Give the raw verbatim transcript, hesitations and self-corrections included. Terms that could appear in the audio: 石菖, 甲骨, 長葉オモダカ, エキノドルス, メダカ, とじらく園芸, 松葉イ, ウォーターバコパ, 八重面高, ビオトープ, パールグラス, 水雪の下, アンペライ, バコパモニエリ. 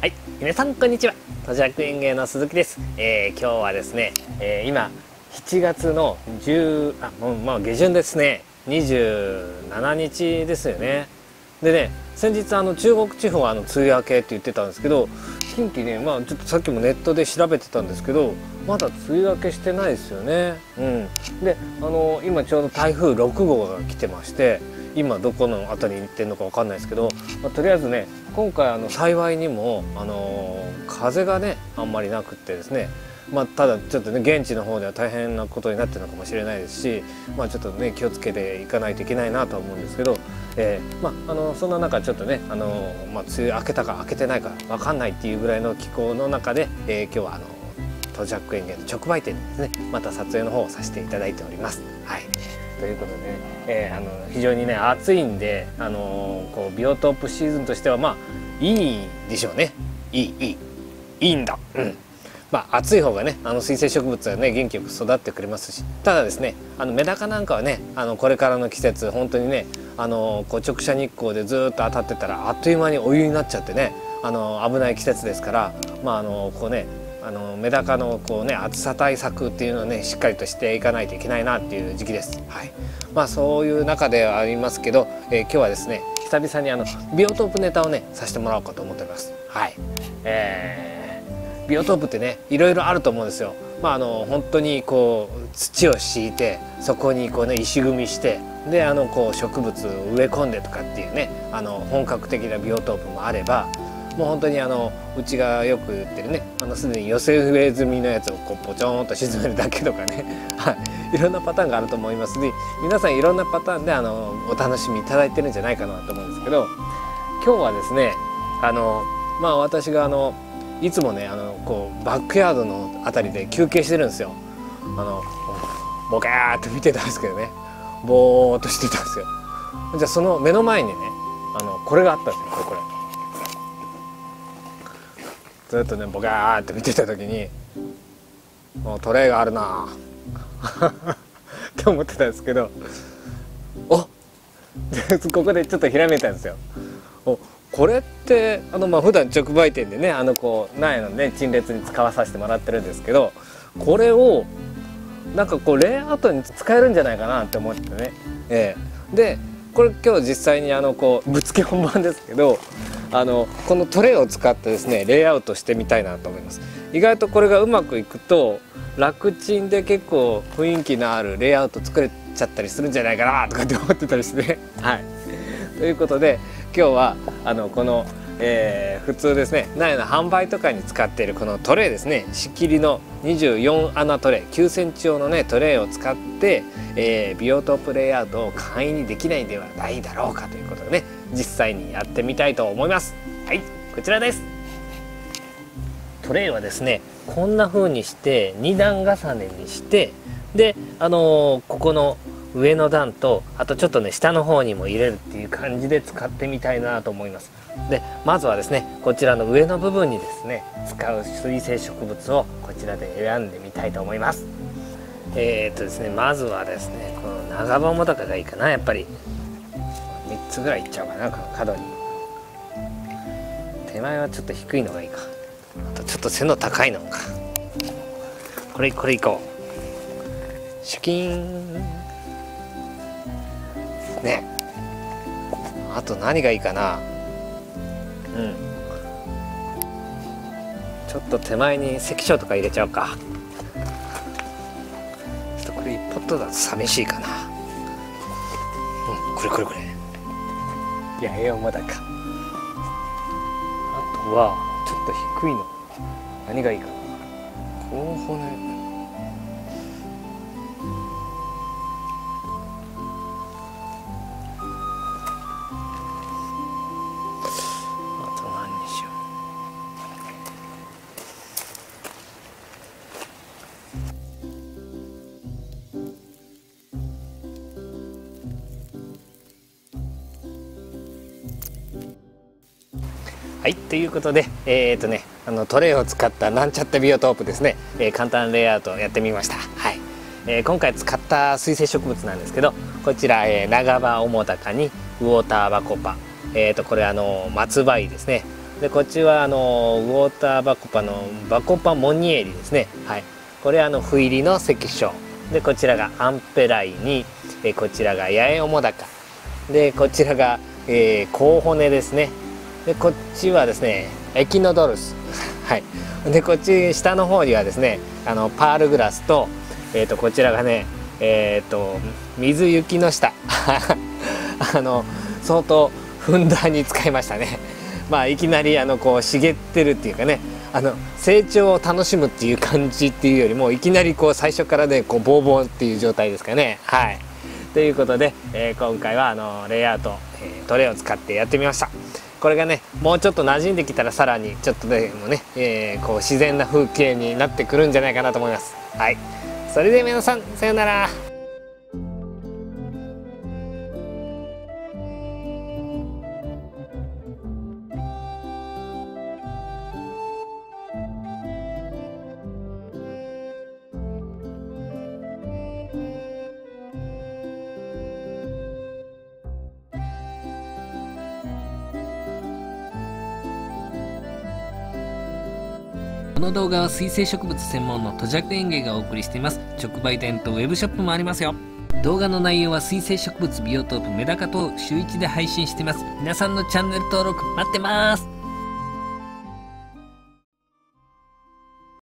はい、皆さんこんにちは。とじらく園芸の鈴木です。えー、今日はですね、えー、今しちがつのじゅうあもうまあ下旬ですね。にじゅうしちにちですよね。でね、先日あの中国地方はあの梅雨明けって言ってたんですけど、近畿ね、まあちょっとさっきもネットで調べてたんですけど、まだ梅雨明けしてないですよね。うん、であの今ちょうど台風ろくごうが来てまして、今どこの辺りに行ってるのかわかんないですけど、まあ、とりあえずね今回あの幸いにも、あのー、風がねあんまりなくってですね、まあ、ただちょっとね現地の方では大変なことになってるのかもしれないですし、まあ、ちょっとね気をつけていかないといけないなとは思うんですけど、えーまあ、あのそんな中ちょっとね、あのーまあ、梅雨明けたか明けてないかわかんないっていうぐらいの気候の中で、えー、今日はあのとじらく園芸の直売店でですねまた撮影の方をさせていただいております。はいということで、ねえー、あの非常にね暑いんで、あのー、こうビオトープシーズンとしてはまあいいでしょうね。いいいいいいんだ。うん、まあ暑い方がねあの水生植物はね元気よく育ってくれますし、ただですねあのメダカなんかはねあのこれからの季節本当にねあのこう直射日光でずっと当たってたらあっという間にお湯になっちゃってね、あの危ない季節ですから、まああのこうねあのメダカのこうね暑さ対策っていうのをねしっかりとしていかないといけないなっていう時期です。はい、まあそういう中ではありますけど、えー、今日はですね久々にあのビオトープネタをねさせてもらおうかと思っております。はい、えー、ビオトープってねいろいろあると思うんですよ。まああの本当にこう土を敷いてそこにこうね石組みしてであのこう植物を植え込んでとかっていうねあの本格的なビオトープもあれば、もう本当にあのうちがよく言ってるねあのすでに寄せ植え済みのやつをこうポチョンと沈めるだけとかねはい、いろんなパターンがあると思いますし、皆さんいろんなパターンであのお楽しみいただいてるんじゃないかなと思うんですけど、今日はですねあの、まあ、私があのいつもねあのこうバックヤードの辺りで休憩してるんですよ。あのボカーッと見てたんですけどね、ぼーっとしてたんですよ。じゃあその目の前にねあのこれがあったんですよ。これずっとねボカーって見てた時にもうトレイがあるなって思ってたんですけど、おここでちょっとひらめいたんですよ。おこれってあのまあ普段直売店でねあのこう苗のね陳列に使わさせてもらってるんですけど、これをなんかこうレイアウトに使えるんじゃないかなって思ってね、えー、でこれ今日実際にあのこうぶつけ本番ですけど。あのこのトレイを使ってですねレイアウトしてみたいなと思います。意外とこれがうまくいくと楽ちんで結構雰囲気のあるレイアウト作れちゃったりするんじゃないかなとかって思ってたりしてはいということで今日はあのこの、えー、普通ですね苗の販売とかに使っているこのトレイですね、仕切りのにじゅうよんあなトレイきゅうセンチ用のねトレイを使って、えー、ビオトープレイアウトを簡易にできないではないだろうかということでね実際にやってみたいと思います。はい、こちらです。トレイはですね、こんな風にしてにだんがさねにして、で、あのー、ここの上の段とあとちょっとね下の方にも入れるっていう感じで使ってみたいなと思います。で、まずはですね、こちらの上の部分にですね、使う水生植物をこちらで選んでみたいと思います。えーっとですね、まずはですね、この長ボモとかがいいかなやっぱり。みっつぐらいいっちゃうかな、この角に。手前はちょっと低いのがいいか、あとちょっと背の高いのか、これこれいこう。シュキーンね。あと何がいいかな、うんちょっと手前に石菖とか入れちゃおうか。ちょっとこれいちポットだと寂しいかな、うん、これこれこれ八重山だか。あとはちょっと低いの何がいいかな、こう骨あと何にしよう。はい、ということで、えーとね、あのトレイを使ったなんちゃってビオトープですね、えー、簡単レイアウトをやってみました。はい、えー、今回使った水生植物なんですけど、こちら、えー、長葉オモダカにウォーターバコパ、えー、とこれあの松葉イですね、でこっちはあのウォーターバコパのバコパモニエリですね。はい、これはあの斑入りの石菖で、こちらがアンペライに、えこちらが八重面高で、こちらが、えー、甲骨ですね。でこっちはですねエキノドルスはいでこっち下の方にはですねあのパールグラスと、えー、とこちらがねえっ、ー、と水雪の下あの相当ふんだんに使いましたね。まあいきなりあのこう茂ってるっていうかね、あの成長を楽しむっていう感じっていうよりもいきなりこう最初からねこうボーボーっていう状態ですかね。はい、ということで、えー、今回はあのレイアウト、えー、トレイを使ってやってみました。これがねもうちょっと馴染んできたらさらにちょっとでもね、えー、こう自然な風景になってくるんじゃないかなと思います。はい、それでは皆さんさようなら。この動画は水生植物専門のとじゃく園芸がお送りしています。直売店とウェブショップもありますよ。動画の内容は水生植物ビオトープメダカ等週いちで配信しています。皆さんのチャンネル登録待ってます。